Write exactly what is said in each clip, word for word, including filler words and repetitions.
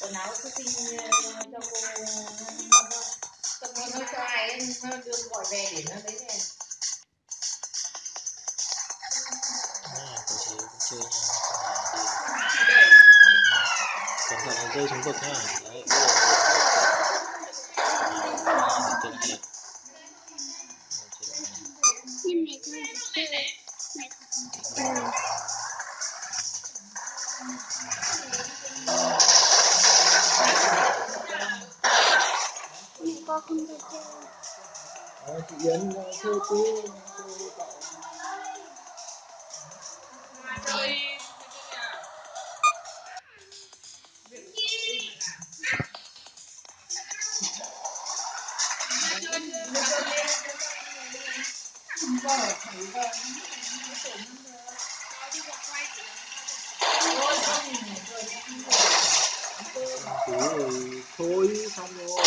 quần áo xinh cho cô cho cô nó trai nó đưa gọi về để nó lấy về. Cô chú cũng chơi nha. Cẩn thận nó rơi xuống vực nha. Đấy, bây giờ cẩn thận. Không được chơi. Đấy, chị Yến chơi tí chơi thôi xong rồi.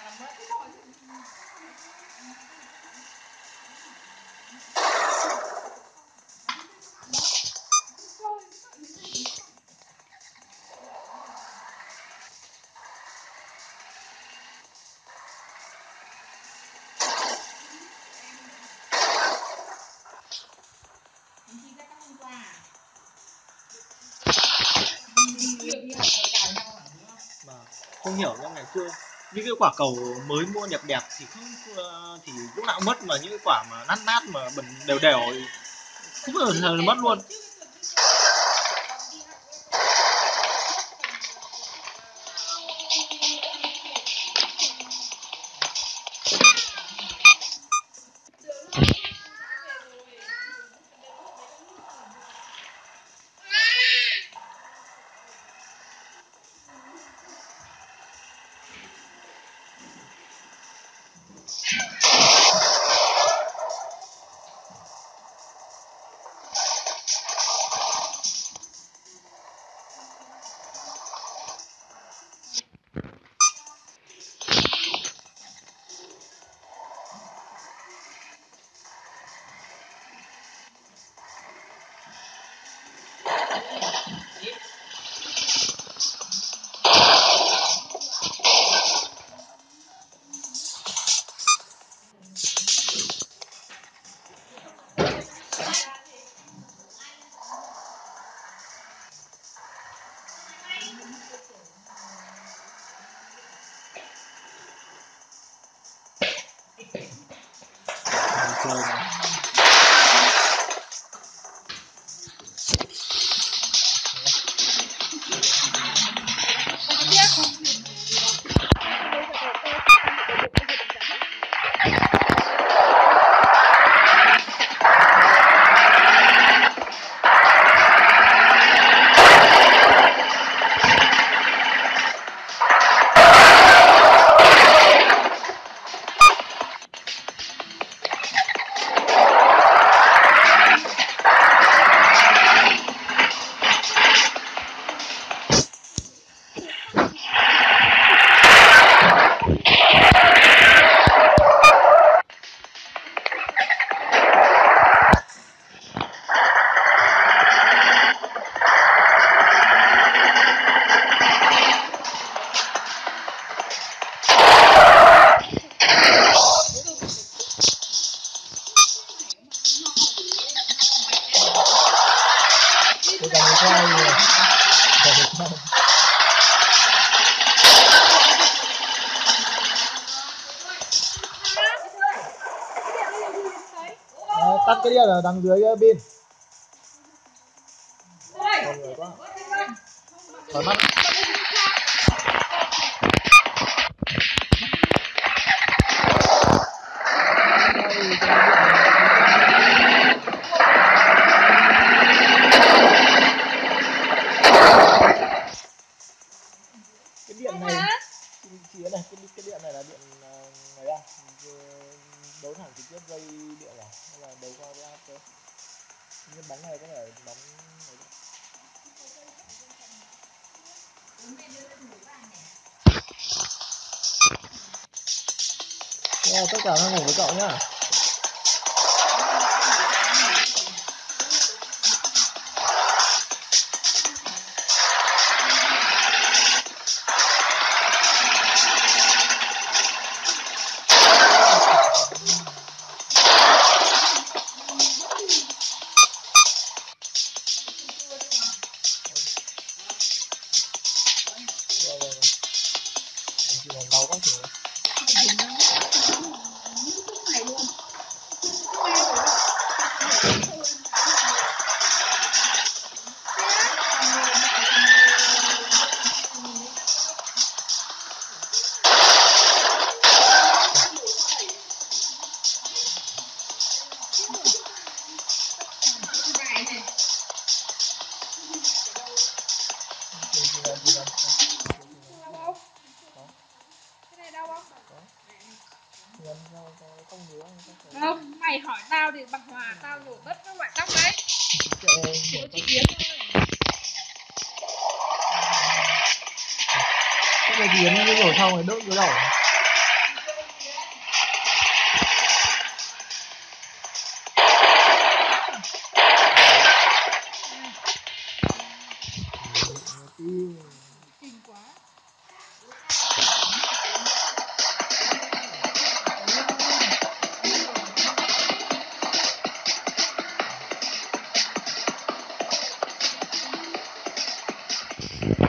hiểu ra ngày xưa những cái quả cầu mới mua đẹp đẹp thì không thì lúc nào cũng mất, mà những cái quả mà nát nát mà bẩn đều đều cũng là mất luôn. Tắt cái điện ở đằng dưới pin. Thoải mái. Cái điện này, cái này, cái, cái điện này là điện này à? Đấu thẳng trực tiếp dây điện à? Hay là đấu qua cái áp cơ? Nhưng bắn này có thể bắn này được. Wow, tất cả đang ngủ với cậu nhá. Không, mày hỏi tao thì bằng hòa tao nhổ mất các loại tóc đấy. Chỗ chị Yến thôi. Cái này Yến nó nhổ xong rồi đốt cái đầu. Thank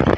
you.